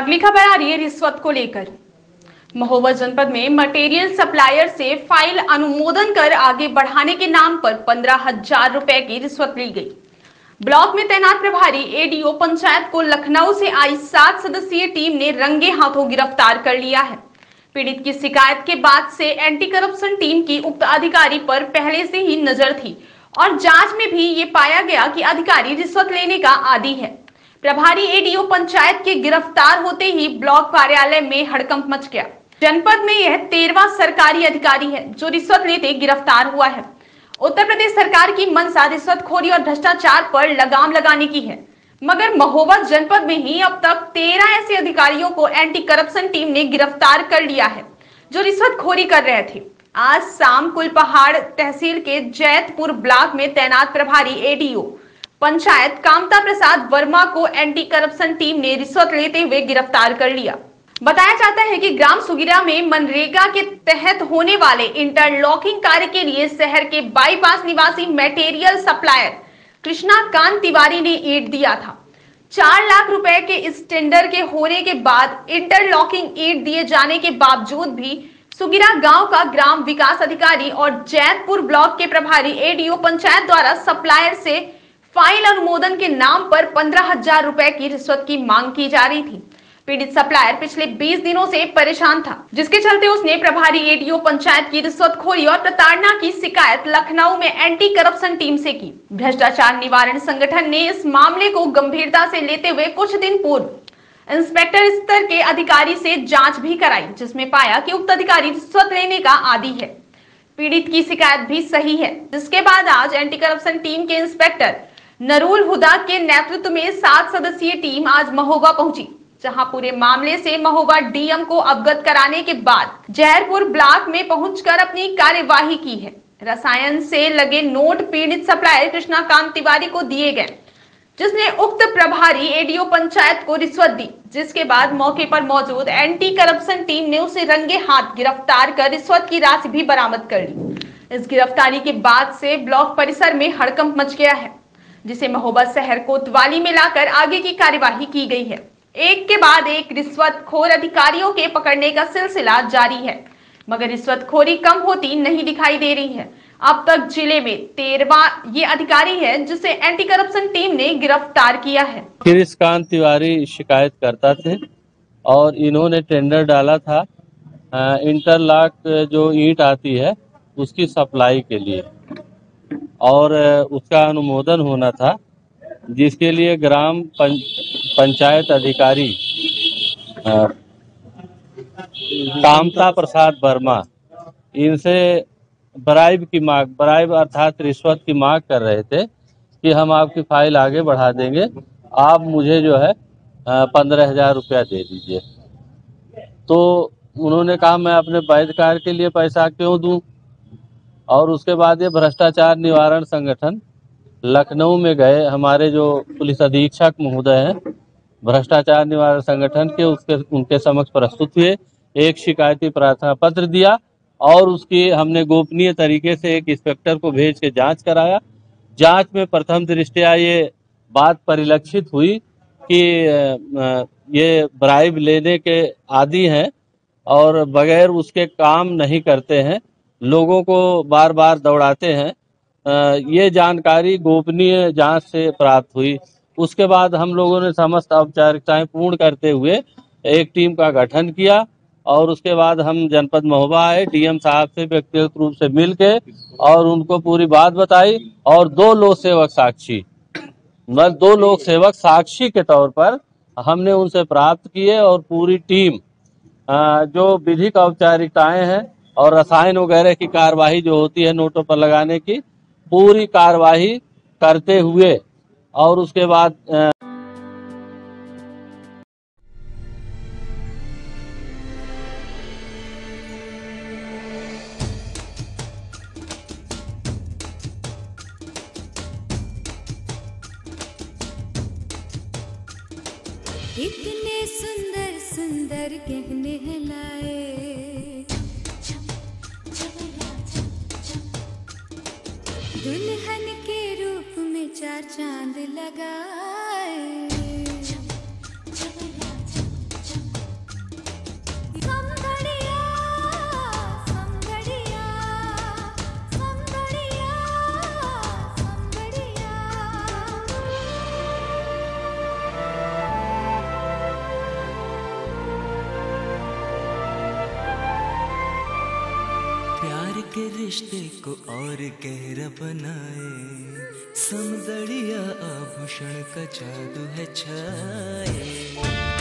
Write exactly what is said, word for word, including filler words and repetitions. अगली खबर आ रही है रिश्वत को लेकर। महोबा जनपद में मटेरियल सप्लायर से फाइल अनुमोदन कर आगे बढ़ाने के नाम पर पंद्रह हजार रुपए की रिश्वत ली गई। ब्लॉक में तैनात प्रभारी एडीओ पंचायत को लखनऊ से आई सात सदस्यीय टीम ने रंगे हाथों गिरफ्तार कर लिया है। पीड़ित की शिकायत के बाद से एंटी करप्शन टीम की उक्त अधिकारी पर पहले से ही नजर थी और जांच में भी ये पाया गया कि अधिकारी रिश्वत लेने का आदी है। प्रभारी एडीओ पंचायत के गिरफ्तार होते ही ब्लॉक कार्यालय में हड़कंप मच गया। जनपद में यह तेरहवां सरकारी अधिकारी है जो रिश्वत लेते गिरफ्तार हुआ है। उत्तर प्रदेश सरकार की मंशा रिश्वतखोरी और भ्रष्टाचार पर लगाम लगाने की है, मगर महोबा जनपद में ही अब तक तेरह ऐसे अधिकारियों को एंटी करप्शन टीम ने गिरफ्तार कर लिया है जो रिश्वतखोरी कर रहे थे। आज शाम कुलपहाड़ तहसील के जैतपुर ब्लॉक में तैनात प्रभारी एडीओ पंचायत कामता प्रसाद वर्मा को एंटी करप्शन टीम ने रिश्वत लेते हुए गिरफ्तार कर लिया। बताया जाता है कि ग्राम सुगिरा में मनरेगा के तहत होने वाले इंटरलॉकिंग कार्य के लिए शहर के बाईपास निवासी मटेरियल सप्लायर कृष्णकांत तिवारी ने ईंट दिया था। चार लाख रुपए के इस टेंडर के होने के बाद इंटरलॉकिंग ईंट दिए जाने के बावजूद भी सुगिरा गांव का ग्राम विकास अधिकारी और जैतपुर ब्लॉक के प्रभारी एडीओ पंचायत द्वारा सप्लायर से फाइल अनुमोदन के नाम पर पंद्रह हजार रुपए की रिश्वत की मांग की जा रही थी। पीड़ित सप्लायर पिछले बीस दिनों से परेशान था, जिसके चलते उसने प्रभारी एडीओ पंचायत की रिश्वतखोरी और प्रताड़ना की शिकायत लखनऊ में एंटी करप्शन टीम से की। भ्रष्टाचार निवारण संगठन ने इस मामले को गंभीरता से लेते हुए कुछ दिन पूर्व इंस्पेक्टर स्तर के अधिकारी से जांच भी कराई, जिसमें पाया कि उक्त अधिकारी रिश्वत लेने का आदी है। पीड़ित की शिकायत भी सही है, जिसके बाद आज एंटी करप्शन टीम के इंस्पेक्टर नरूल हुदा के नेतृत्व में सात सदस्यीय टीम आज महोबा पहुंची, जहां पूरे मामले से महोबा डीएम को अवगत कराने के बाद जैतपुर ब्लॉक में पहुंचकर अपनी कार्यवाही की है। रसायन से लगे नोट पीड़ित सप्लायर कृष्णकांत तिवारी को दिए गए, जिसने उक्त प्रभारी एडीओ पंचायत को रिश्वत दी, जिसके बाद मौके पर मौजूद एंटी करप्शन टीम ने उसे रंगे हाथ गिरफ्तार कर रिश्वत की राशि भी बरामद कर ली। इस गिरफ्तारी के बाद से ब्लॉक परिसर में हड़कंप मच गया है, जिसे महोबा शहर कोतवाली में लाकर आगे की कार्यवाही की गई है। एक के बाद एक रिश्वतखोर अधिकारियों के पकड़ने का सिलसिला जारी है, मगर रिश्वतखोरी कम होती नहीं दिखाई दे रही है। अब तक जिले में तेरहवां ये अधिकारी है जिसे एंटी करप्शन टीम ने गिरफ्तार किया है। कृष्णकांत तिवारी शिकायत करता थे और इन्होंने टेंडर डाला था इंटरलॉक जो ईंट आती है उसकी सप्लाई के लिए और उसका अनुमोदन होना था, जिसके लिए ग्राम पंचायत अधिकारी कामता प्रसाद वर्मा इनसे ब्राइब की मांग ब्राइब अर्थात रिश्वत की मांग कर रहे थे कि हम आपकी फाइल आगे बढ़ा देंगे, आप मुझे जो है पंद्रह हजार रुपया दे दीजिए। तो उन्होंने कहा मैं अपने वैध कार्य के लिए पैसा क्यों दूं। और उसके बाद ये भ्रष्टाचार निवारण संगठन लखनऊ में गए, हमारे जो पुलिस अधीक्षक महोदय हैं भ्रष्टाचार निवारण संगठन के, उसके उनके समक्ष प्रस्तुत हुए, एक शिकायती प्रार्थना पत्र दिया और उसकी हमने गोपनीय तरीके से एक इंस्पेक्टर को भेज के जांच कराया। जांच में प्रथम दृष्टया ये बात परिलक्षित हुई कि ये ब्राइब लेने के आदी हैं और बगैर उसके काम नहीं करते हैं, लोगों को बार बार दौड़ाते हैं। ये जानकारी गोपनीय जांच से प्राप्त हुई। उसके बाद हम लोगों ने समस्त औपचारिकताएं पूर्ण करते हुए एक टीम का गठन किया और उसके बाद हम जनपद महोबा आए, डीएम साहब से व्यक्तिगत रूप से मिल के और उनको पूरी बात बताई और दो लोक सेवक साक्षी मतलब दो लोक सेवक साक्षी के तौर पर हमने उनसे प्राप्त किए और पूरी टीम जो विधिक औपचारिकताएं हैं और रसायन वगैरह की कार्यवाही जो होती है नोटों पर लगाने की, पूरी कार्यवाही करते हुए और उसके बाद आ... इतने सुंदर सुंदर गहने लाए, दुल्हन के रूप में चार चांद लगाए। रिश्ते को और गहरा बनाए, समदड़िया आभूषण का जादू है छाए।